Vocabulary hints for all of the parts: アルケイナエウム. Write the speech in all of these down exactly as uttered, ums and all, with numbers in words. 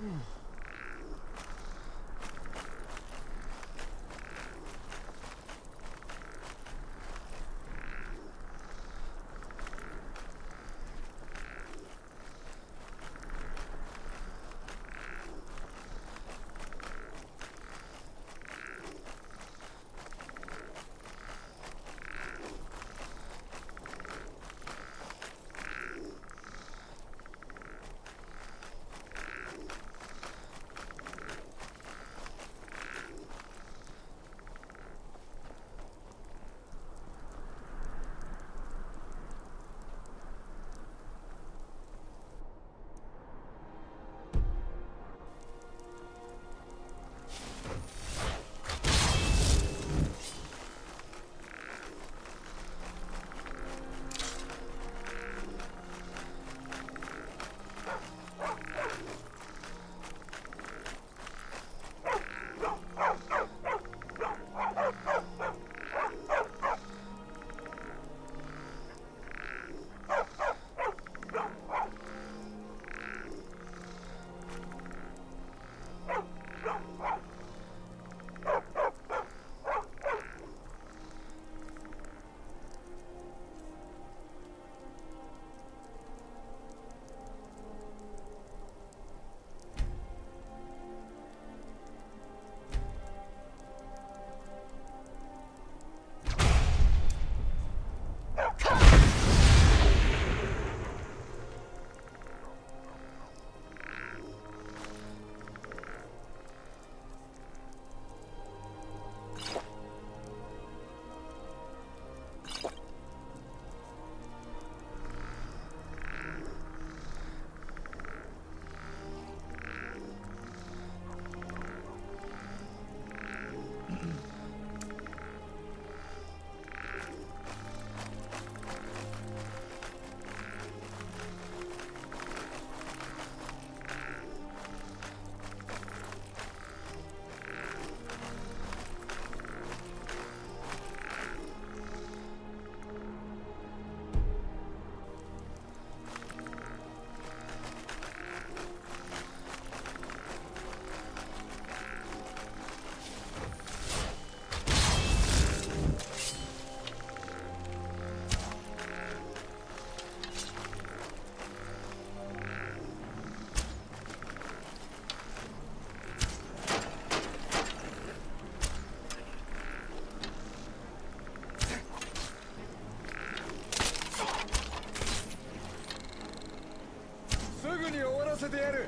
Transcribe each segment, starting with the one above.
させてやる。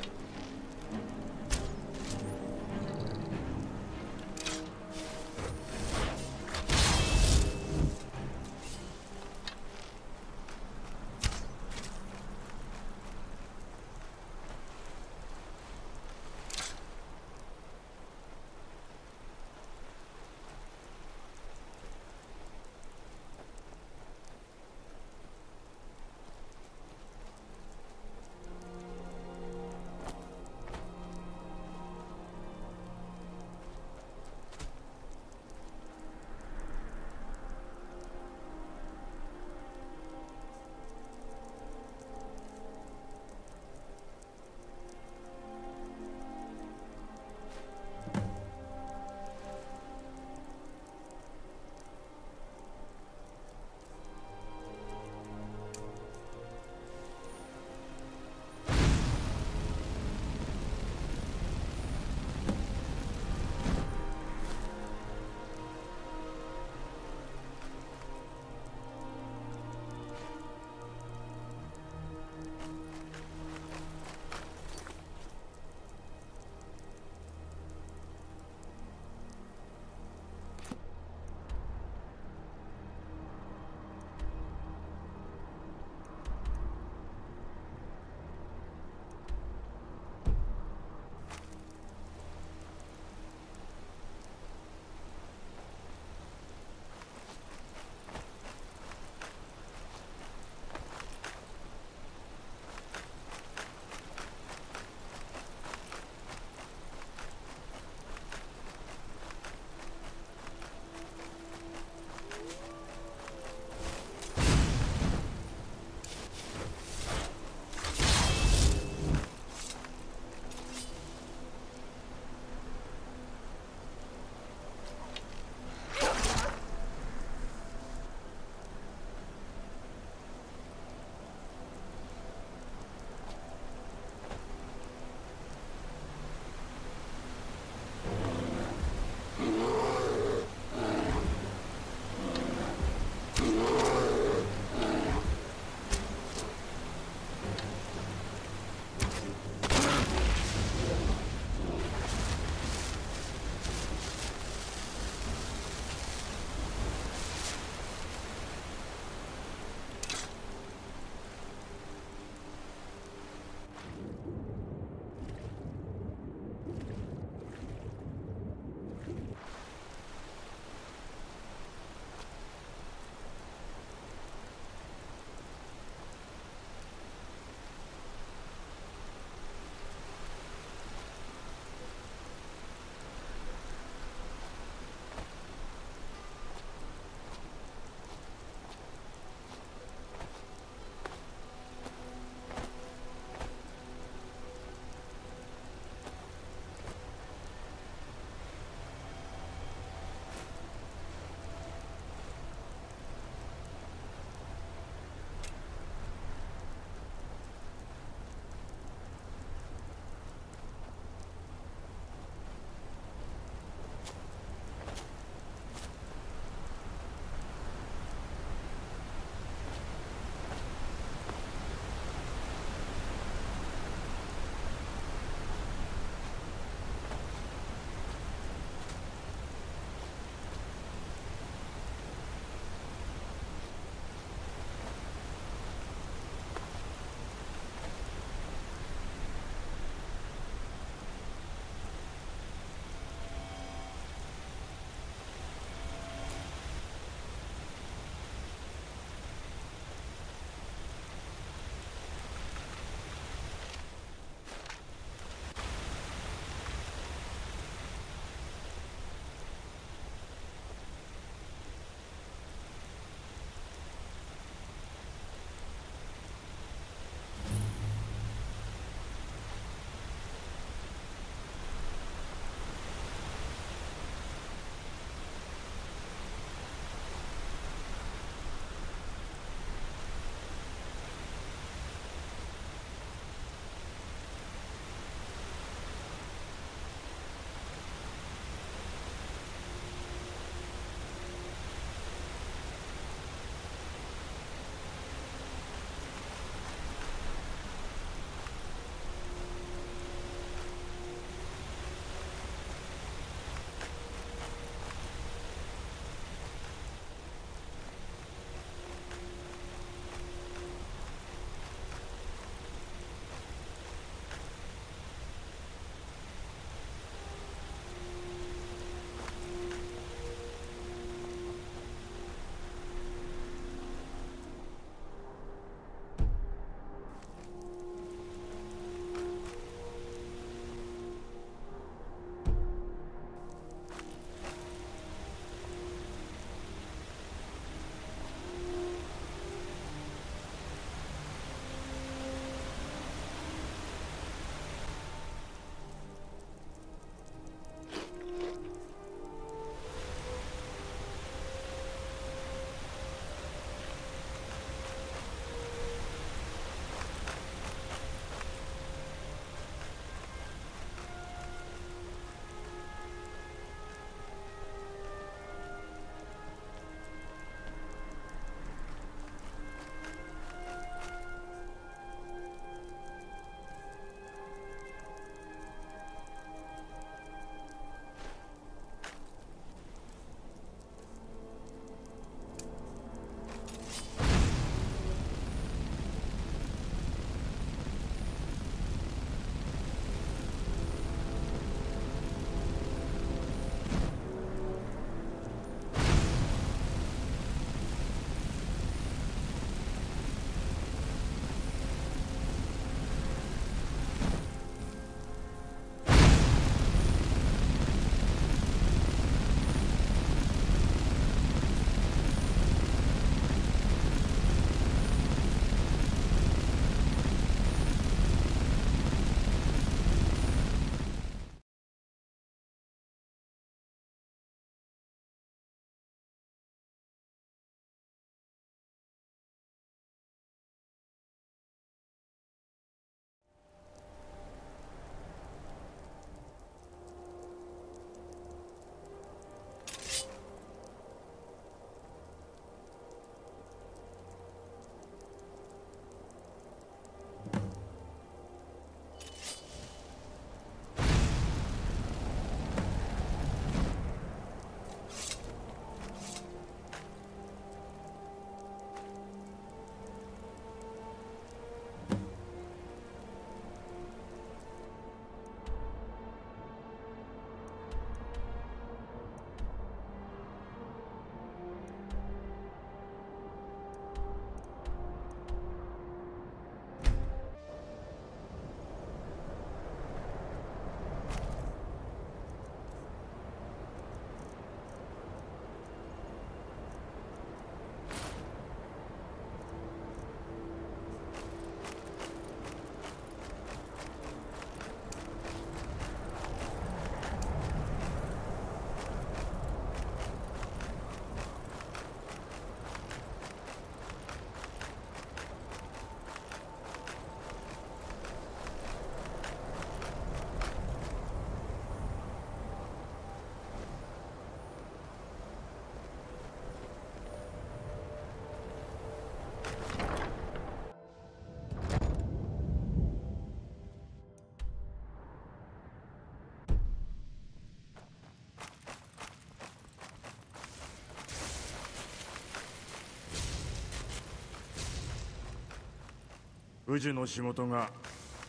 宇治の仕事が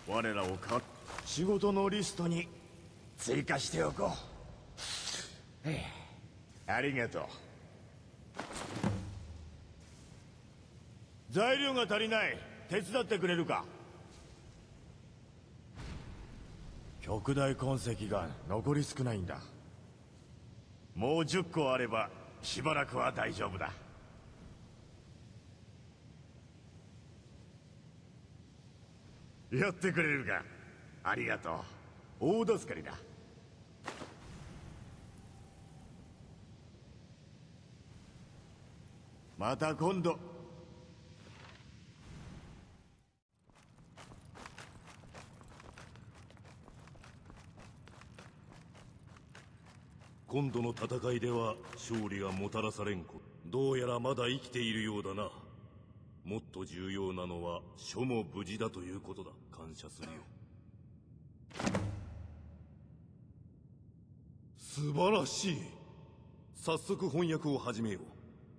我らをか仕事のリストに追加しておこう。へえ、ありがとう。材料が足りない。手伝ってくれるか。極大痕跡が残り少ないんだ。もうじゅっこあればしばらくは大丈夫だ。やってくれるか。ありがとう。大助かりだ。また今度。今度の戦いでは勝利がもたらされんこ。どうやらまだ生きているようだな。もっと重要なのは書も無事だということだ。感謝するよ。素晴らしい。早速翻訳を始めよう。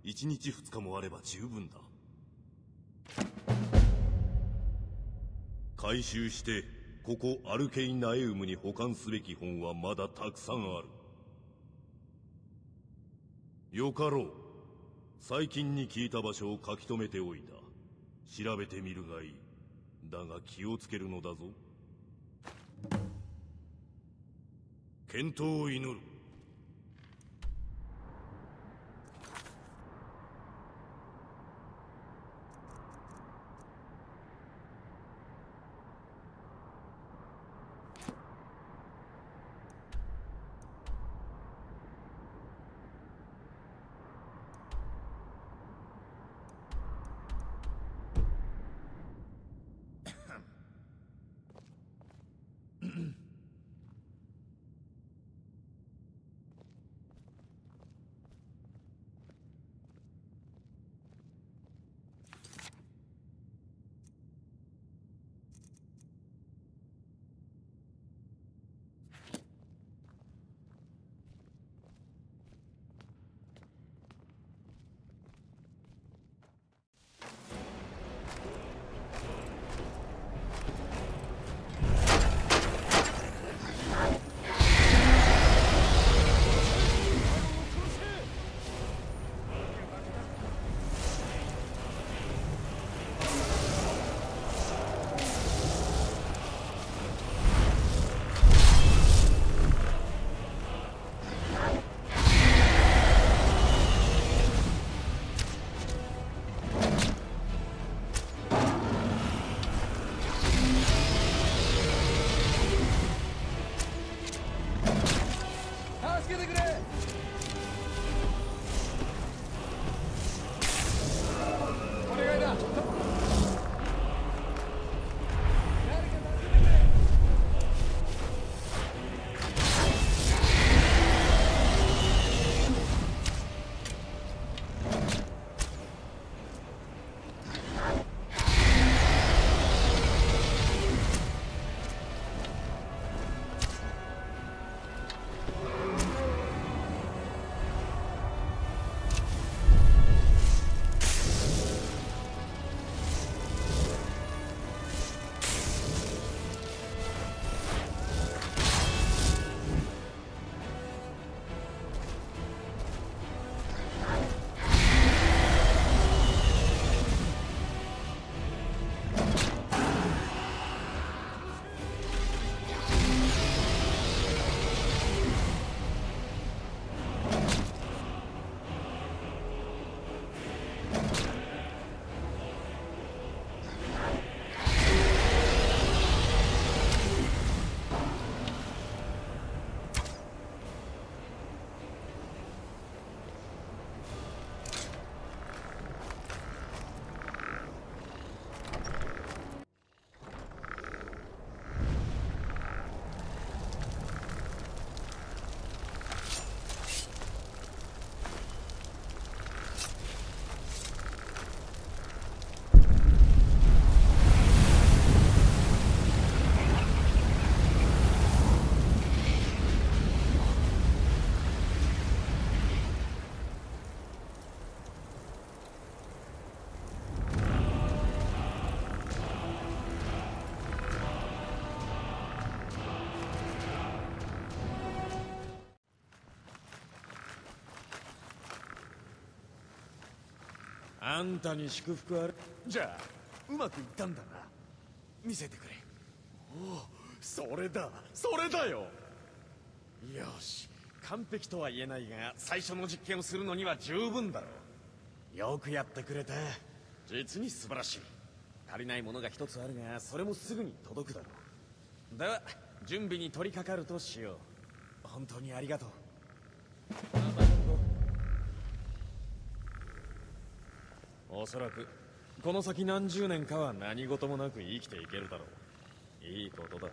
一日二日もあれば十分だ。回収してここアルケイナエウムに保管すべき本はまだたくさんある。よかろう。最近に聞いた場所を書き留めておいた。調べてみるがいい。だが気をつけるのだぞ。健闘を祈る。んたに祝福あれ。じゃあうまくいったんだな。見せてくれ。おお、それだそれだよ。よし、完璧とは言えないが最初の実験をするのには十分だろう。よくやってくれた。実に素晴らしい。足りないものが一つあるがそれもすぐに届くだろう。では準備に取り掛かるとしよう。本当にありがとう。おそらくこの先何十年かは何事もなく生きていけるだろう。いいことだ。